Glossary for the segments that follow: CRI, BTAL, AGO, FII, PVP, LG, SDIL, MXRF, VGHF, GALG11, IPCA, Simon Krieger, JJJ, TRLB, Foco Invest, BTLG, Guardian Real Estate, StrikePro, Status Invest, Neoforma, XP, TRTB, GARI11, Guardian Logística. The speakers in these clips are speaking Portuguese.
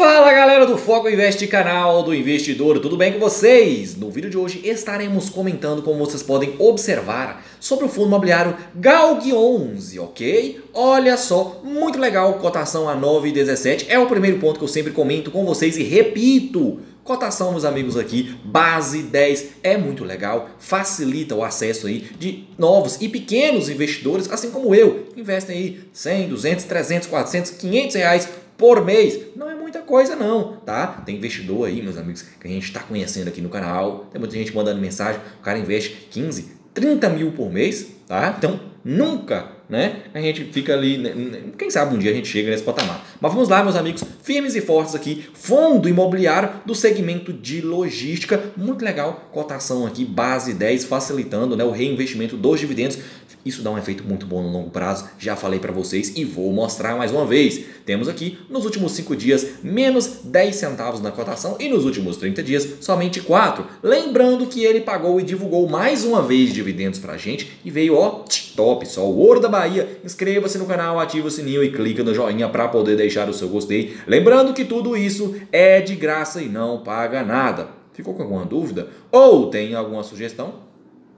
Fala galera do Foco Invest, canal do investidor, tudo bem com vocês? No vídeo de hoje estaremos comentando, como vocês podem observar, sobre o fundo imobiliário GALG11, ok? Olha só, muito legal, cotação a 9,17, é o primeiro ponto que eu sempre comento com vocês e repito, cotação, meus amigos, aqui, base 10, é muito legal, facilita o acesso aí de novos e pequenos investidores, assim como eu, que investem aí 100, 200, 300, 400, 500 reais por mês, não é muita coisa não, tá? Tem investidor aí, meus amigos, que a gente está conhecendo aqui no canal, tem muita gente mandando mensagem, o cara investe 15, 30 mil por mês, tá? Então, nunca, né? A gente fica ali, quem sabe um dia a gente chega nesse patamar. Mas vamos lá, meus amigos, firmes e fortes aqui, fundo imobiliário do segmento de logística, muito legal, cotação aqui, base 10, facilitando, né, o reinvestimento dos dividendos. Isso dá um efeito muito bom no longo prazo, já falei para vocês e vou mostrar mais uma vez. Temos aqui, nos últimos 5 dias, menos 10 centavos na cotação e nos últimos 30 dias, somente 4. Lembrando que ele pagou e divulgou mais uma vez dividendos para a gente e veio, ó, top, só o ouro da Bahia. Inscreva-se no canal, ativa o sininho e clica no joinha para poder deixar o seu gostei. Lembrando que tudo isso é de graça e não paga nada. Ficou com alguma dúvida? Ou tem alguma sugestão?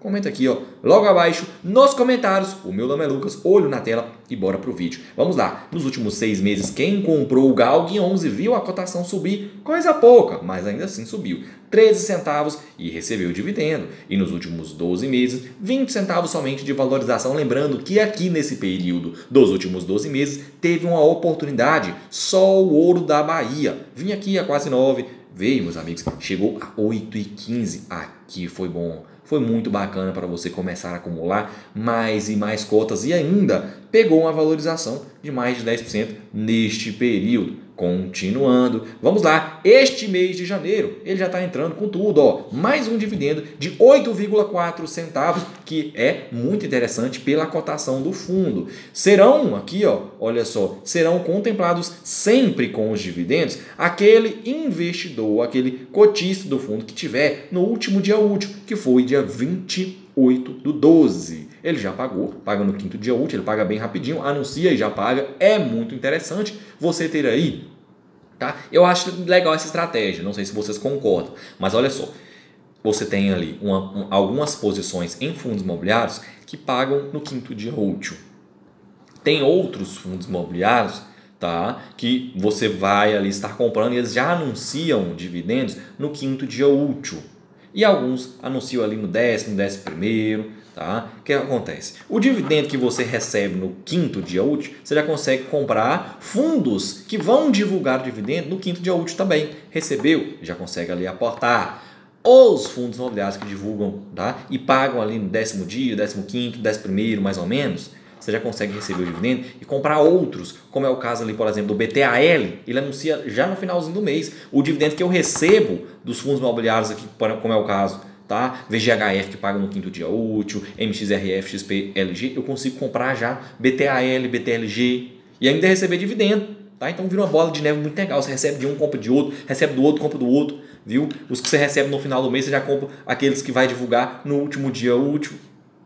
Comenta aqui, ó, logo abaixo, nos comentários. O meu nome é Lucas, olho na tela e bora pro vídeo. Vamos lá. Nos últimos 6 meses, quem comprou o GALG11 viu a cotação subir, coisa pouca, mas ainda assim subiu. 13 centavos e recebeu dividendo. E nos últimos 12 meses, 20 centavos somente de valorização. Lembrando que aqui nesse período dos últimos 12 meses, teve uma oportunidade, só o ouro da Bahia. Vim aqui a quase 9, veio, meus amigos, chegou a 8,15. Aqui foi bom. Foi muito bacana para você começar a acumular mais e mais cotas e ainda pegou uma valorização de mais de 10% neste período. Continuando, vamos lá, este mês de janeiro ele já está entrando com tudo, ó, mais um dividendo de 8,4 centavos, que é muito interessante pela cotação do fundo. Serão aqui, ó, olha só, serão contemplados sempre com os dividendos aquele investidor, aquele cotista do fundo que tiver no último dia útil, que foi dia 28/12. Ele já pagou, paga no 5º dia útil, ele paga bem rapidinho, anuncia e já paga. É muito interessante você ter aí, tá? Eu acho legal essa estratégia, não sei se vocês concordam, mas olha só, você tem ali algumas posições em fundos imobiliários que pagam no 5º dia útil. Tem outros fundos imobiliários, tá, que você vai ali estar comprando e eles já anunciam dividendos no 5º dia útil. E alguns anunciam ali no 10º, 11º, tá? O que acontece? O dividendo que você recebe no 5º dia útil, você já consegue comprar fundos que vão divulgar o dividendo no 5º dia útil também. Recebeu, já consegue ali aportar. Os fundos imobiliários que divulgam, tá, e pagam ali no 10º dia, 15º, 11º, mais ou menos, você já consegue receber o dividendo e comprar outros, como é o caso ali, por exemplo, do BTAL, ele anuncia já no finalzinho do mês o dividendo que eu recebo dos fundos imobiliários aqui, como é o caso, tá? VGHF que paga no 5º dia útil, MXRF, XP, LG, eu consigo comprar já BTAL, BTLG e ainda receber dividendo, tá? Então vira uma bola de neve muito legal, você recebe de um, compra de outro, recebe do outro, compra do outro, viu? Os que você recebe no final do mês, você já compra aqueles que vai divulgar no último dia útil.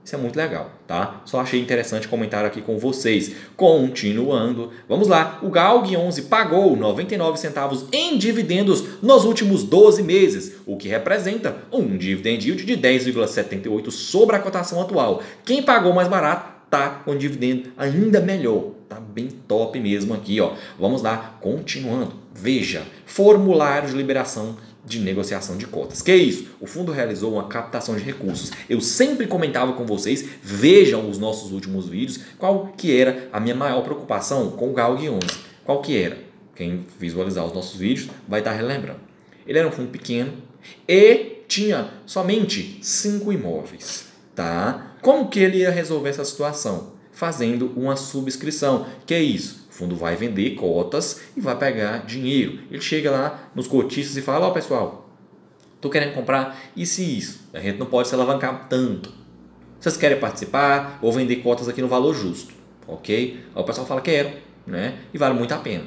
Isso é muito legal, tá? Só achei interessante comentar aqui com vocês. Continuando, vamos lá. O GALG11 pagou 99 centavos em dividendos nos últimos 12 meses, o que representa um dividend yield de 10,78 sobre a cotação atual. Quem pagou mais barato tá com dividendo ainda melhor. Tá bem top mesmo aqui, ó. Vamos lá, continuando. Veja, formulário de liberação de negociação de cotas. Que é isso? O fundo realizou uma captação de recursos. Eu sempre comentava com vocês, vejam os nossos últimos vídeos, qual que era a minha maior preocupação com o GALG11. Qual que era? Quem visualizar os nossos vídeos vai estar relembrando. Ele era um fundo pequeno e tinha somente 5 imóveis. Tá? Como que ele ia resolver essa situação? Fazendo uma subscrição. Que é isso? O fundo vai vender cotas e vai pegar dinheiro. Ele chega lá nos cotistas e fala, ó, pessoal, tô querendo comprar isso e isso. A gente não pode se alavancar tanto. Vocês querem participar ou vender cotas aqui no valor justo, ok? Aí o pessoal fala, quero, né? E vale muito a pena.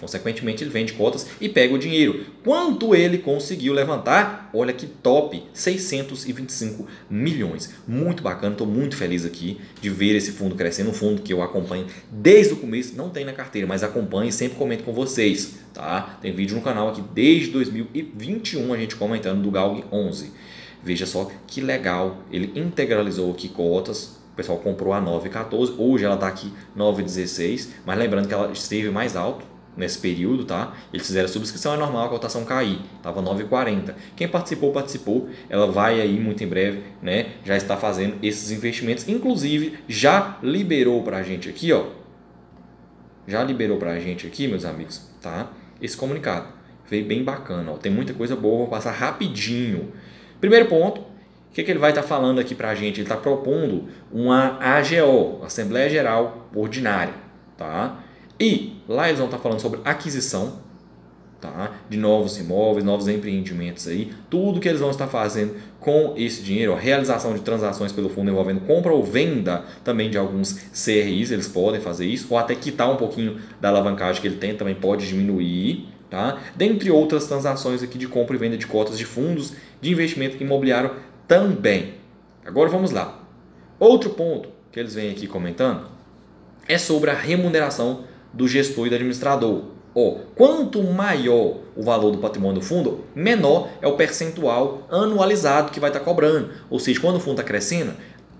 Consequentemente, ele vende cotas e pega o dinheiro. Quanto ele conseguiu levantar? Olha que top, 625 milhões. Muito bacana, estou muito feliz aqui de ver esse fundo crescendo. Um fundo que eu acompanho desde o começo, não tem na carteira, mas acompanho e sempre comento com vocês. Tá? Tem vídeo no canal aqui desde 2021 a gente comentando do GALG11. Veja só que legal, ele integralizou aqui cotas. O pessoal comprou a 9,14, hoje ela está aqui 9,16, mas lembrando que ela esteve mais alto nesse período, tá? Eles fizeram a subscrição, é normal a cotação cair, estava 9,40. Quem participou, participou, ela vai aí muito em breve, né? Já está fazendo esses investimentos, inclusive já liberou para a gente aqui, ó. Já liberou para a gente aqui, meus amigos, tá? Esse comunicado veio bem bacana, ó. Tem muita coisa boa, vou passar rapidinho. Primeiro ponto, o que ele vai estar falando aqui para a gente? Ele está propondo uma AGO, Assembleia Geral Ordinária, tá? E lá eles vão estar falando sobre aquisição, tá? De novos imóveis, novos empreendimentos aí, tudo que eles vão estar fazendo com esse dinheiro, ó, realização de transações pelo fundo envolvendo compra ou venda também de alguns CRIs, eles podem fazer isso, ou até quitar um pouquinho da alavancagem que ele tem, também pode diminuir, tá? Dentre outras transações aqui de compra e venda de cotas de fundos de investimento imobiliário também. Agora vamos lá. Outro ponto que eles vêm aqui comentando é sobre a remuneração do gestor e do administrador. Oh, quanto maior o valor do patrimônio do fundo, menor é o percentual anualizado que vai estar cobrando. Ou seja, quando o fundo está crescendo,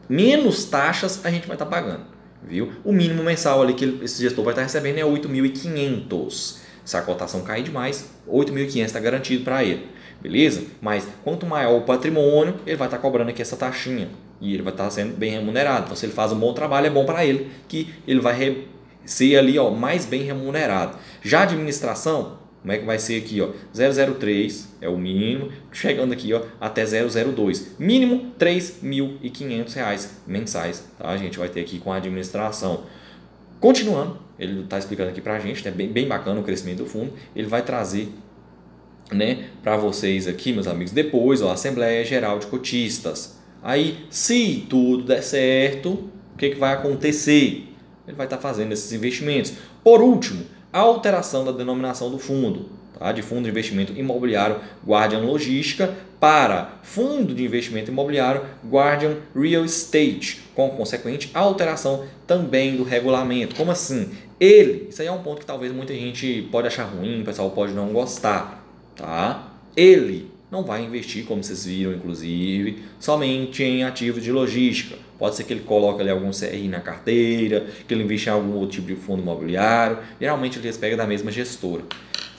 menos taxas a gente vai estar pagando. Viu? O mínimo mensal ali que esse gestor vai estar recebendo é 8.500. Se a cotação cair demais, 8.500 está garantido para ele. Beleza? Mas quanto maior o patrimônio, ele vai estar cobrando aqui essa taxinha. E ele vai estar sendo bem remunerado. Então, se ele faz um bom trabalho, é bom para ele, que ele vai ser ali, ó, mais bem remunerado. Já a administração, como é que vai ser aqui, ó? 003 é o mínimo, chegando aqui, ó, até 002. Mínimo R$ 3.500 mensais, tá? A gente vai ter aqui com a administração. Continuando, ele está explicando aqui para a gente, né? Bem bacana o crescimento do fundo. Ele vai trazer, né, para vocês aqui, meus amigos, depois, ó, a Assembleia Geral de Cotistas. Aí, se tudo der certo, o que vai acontecer? Ele vai estar fazendo esses investimentos. Por último, a alteração da denominação do fundo, tá? De Fundo de Investimento Imobiliário Guardian Logística para Fundo de Investimento Imobiliário Guardian Real Estate, com consequente alteração também do regulamento. Como assim? Isso aí é um ponto que talvez muita gente pode achar ruim, o pessoal pode não gostar, tá? Ele não vai investir, como vocês viram, inclusive, somente em ativos de logística. Pode ser que ele coloque ali algum CRI na carteira, que ele investe em algum outro tipo de fundo imobiliário. Geralmente, eles pegam da mesma gestora,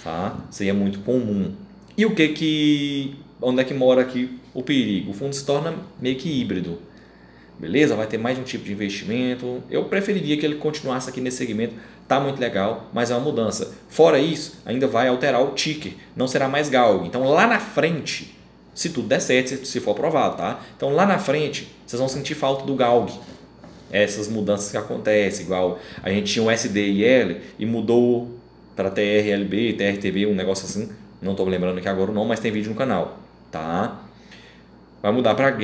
tá? Isso aí é muito comum. E onde é que mora aqui o perigo? O fundo se torna meio que híbrido. Beleza? Vai ter mais de um tipo de investimento. Eu preferiria que ele continuasse aqui nesse segmento. Tá muito legal, mas é uma mudança. Fora isso, ainda vai alterar o ticker. Não será mais GALG. Então, lá na frente, se tudo der certo, se for aprovado, tá? Então, lá na frente, vocês vão sentir falta do GALG. Essas mudanças que acontecem, igual a gente tinha o SDIL e mudou para TRLB, TRTB, um negócio assim. Não estou me lembrando aqui agora não, mas tem vídeo no canal, tá? Vai mudar para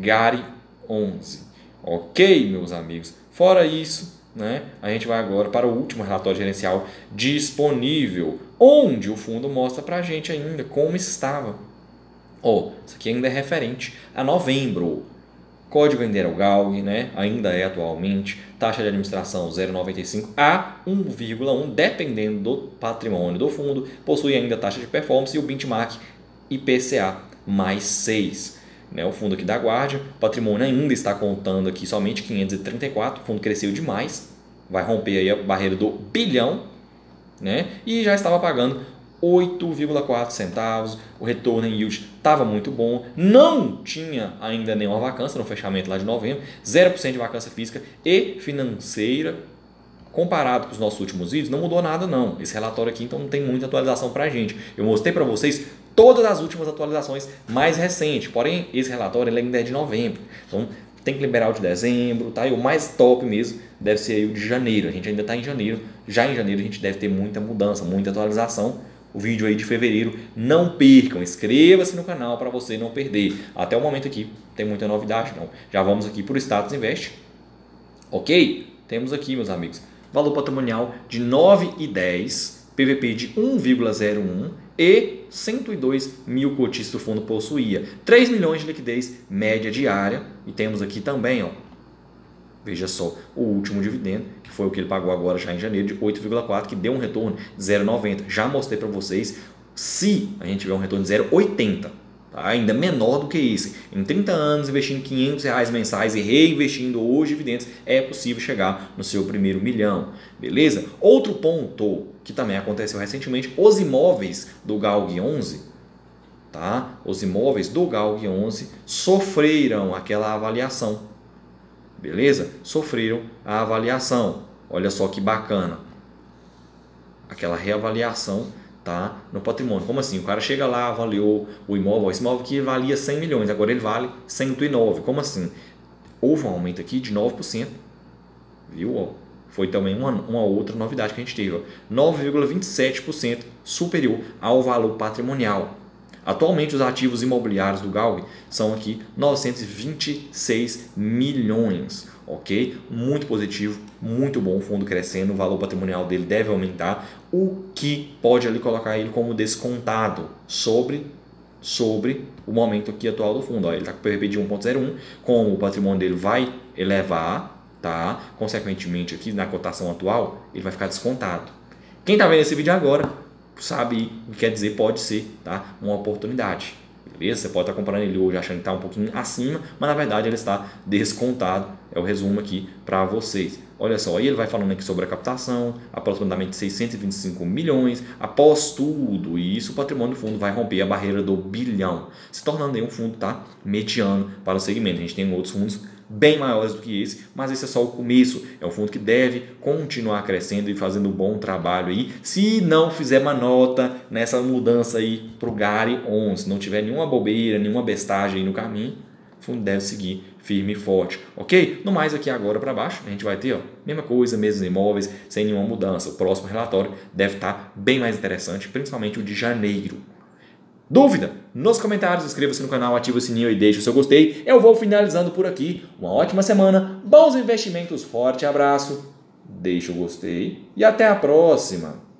GARI11. Ok, meus amigos? Fora isso, né? A gente vai agora para o último relatório gerencial disponível, onde o fundo mostra para a gente ainda como estava. Oh, isso aqui ainda é referente a novembro. Código ainda era o GALG, né? Ainda é atualmente. Taxa de administração 0,95 a 1,1, dependendo do patrimônio do fundo. Possui ainda taxa de performance e o benchmark IPCA mais 6. Né? O fundo aqui da Guardian, o patrimônio ainda está contando aqui somente 534. O fundo cresceu demais, vai romper aí a barreira do bilhão, né? E já estava pagando 8,4 centavos, o retorno em yield estava muito bom, não tinha ainda nenhuma vacância no fechamento lá de novembro, 0% de vacância física e financeira, comparado com os nossos últimos vídeos, não mudou nada não, esse relatório aqui então não tem muita atualização para a gente, eu mostrei para vocês todas as últimas atualizações mais recentes, porém esse relatório ele ainda é de novembro, então tem que liberar o de dezembro, tá? E o mais top mesmo deve ser aí o de janeiro, a gente ainda está em janeiro, já em janeiro a gente deve ter muita mudança, muita atualização. O vídeo aí de fevereiro, não percam, inscreva-se no canal para você não perder. Até o momento aqui, tem muita novidade não. Já vamos aqui para o Status Invest. Ok? Temos aqui, meus amigos, valor patrimonial de 9,10, PVP de 1,01 e 102 mil cotistas do fundo possuía. 3 milhões de liquidez média diária. E temos aqui também, ó, veja só, o último dividendo, que foi o que ele pagou agora já em janeiro, de 8,4, que deu um retorno de 0,90. Já mostrei para vocês, se a gente tiver um retorno de 0,80, tá? Ainda menor do que esse. Em 30 anos, investindo R$500 mensais e reinvestindo hoje dividendos, é possível chegar no seu primeiro milhão. Beleza? Outro ponto que também aconteceu recentemente, os imóveis do GALG11, tá? Os imóveis do GALG11 sofreram aquela avaliação. Beleza? Sofreram a avaliação. Olha só que bacana. Aquela reavaliação, tá, no patrimônio. Como assim? O cara chega lá, avaliou o imóvel. Esse imóvel que valia 100 milhões, agora ele vale 109. Como assim? Houve um aumento aqui de 9%. Viu? Foi também uma outra novidade que a gente teve. 9,27% superior ao valor patrimonial. Atualmente, os ativos imobiliários do GALG são aqui 926 milhões, ok? Muito positivo, muito bom, o fundo crescendo, o valor patrimonial dele deve aumentar, o que pode ali colocar ele como descontado sobre o momento aqui atual do fundo. Ó, ele está com o PVP de 1,01, como o patrimônio dele vai elevar, tá? Consequentemente, aqui na cotação atual, ele vai ficar descontado. Quem está vendo esse vídeo agora sabe o que quer dizer, pode ser, tá, uma oportunidade, beleza? Você pode estar comprando ele hoje achando que está um pouquinho acima, mas na verdade ele está descontado, é o resumo aqui para vocês. Olha só, aí ele vai falando aqui sobre a captação, aproximadamente 625 milhões, após tudo isso, o patrimônio do fundo vai romper a barreira do bilhão, se tornando aí um fundo, tá, mediano para o segmento. A gente tem outros fundos bem maiores do que esse, mas esse é só o começo. É um fundo que deve continuar crescendo e fazendo um bom trabalho aí, se não fizer manota nessa mudança aí para o GARI11, se não tiver nenhuma bobeira, nenhuma bestagem aí no caminho, o fundo deve seguir firme e forte, ok? No mais, aqui agora para baixo, a gente vai ter, ó, mesma coisa, mesmos imóveis, sem nenhuma mudança. O próximo relatório deve estar bem mais interessante, principalmente o de janeiro. Dúvida? Nos comentários, inscreva-se no canal, ativa o sininho e deixa o seu gostei. Eu vou finalizando por aqui. Uma ótima semana, bons investimentos, forte abraço, deixa o gostei e até a próxima!